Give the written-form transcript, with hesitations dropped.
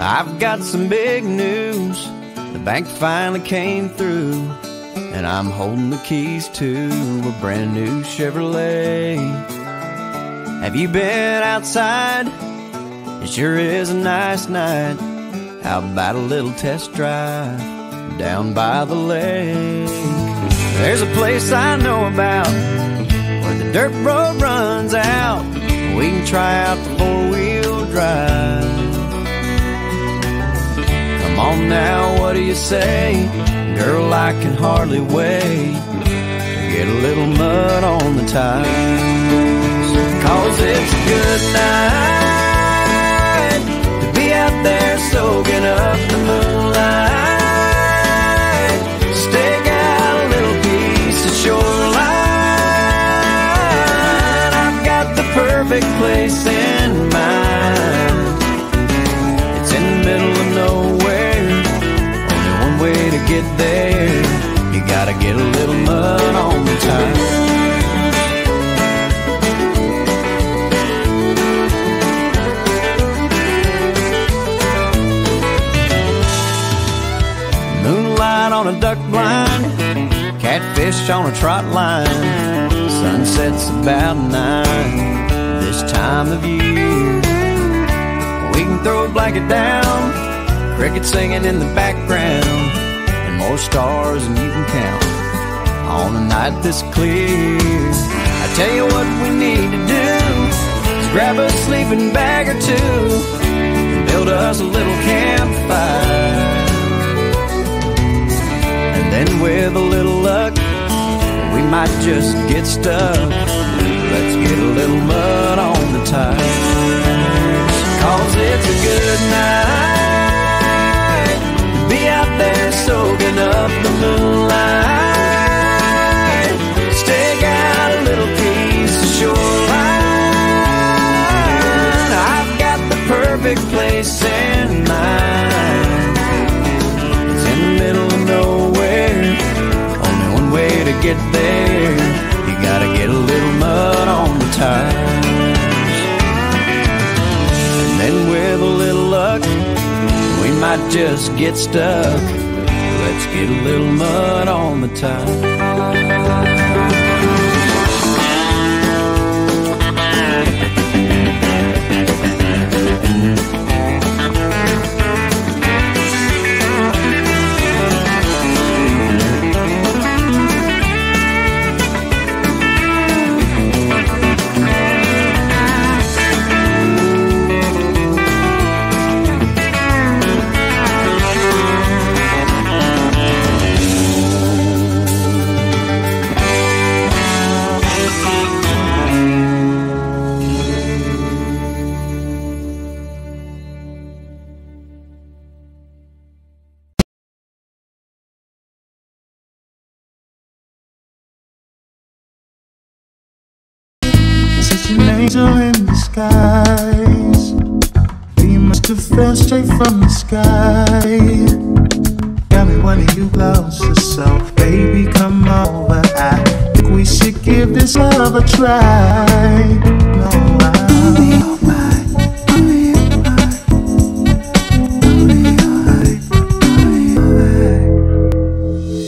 I've got some big news. The bank finally came through, and I'm holding the keys to a brand new Chevrolet. Have you been outside? It sure is a nice night. How about a little test drive down by the lake? There's a place I know about where the dirt road runs out. We can try out the four-wheel drive. Come on now, what do you say? Girl, I can hardly wait to get a little mud on the tires. 'Cause it's a good night to be out there soaking up the moonlight. Stick out a little piece of shoreline. I've got the perfect place in mind. It's in the middle of nowhere, only one way to get there. You gotta get a little mud on the tires. On a duck blind, catfish on a trot line. Sunset's about 9 this time of year. We can throw a blanket down, crickets singing in the background, and more stars than you can count on a night this clear. I tell you what we need to do is grab a sleeping bag or two and build us a little campfire. And with a little luck, we might just get stuck. Let's get a little mud on the tires. 'Cause it's a good night to be out there soaking up the moonlight. Stick out a little piece of shoreline. I've got the perfect place in mind. It's in the middle of nowhere, way to get there. You gotta get a little mud on the tires. And then with a little luck, we might just get stuck. Let's get a little mud on the tires. In the skies, we must have fell straight from the sky. Got me wanting you closer, so baby, come over. I think we should give this love a try.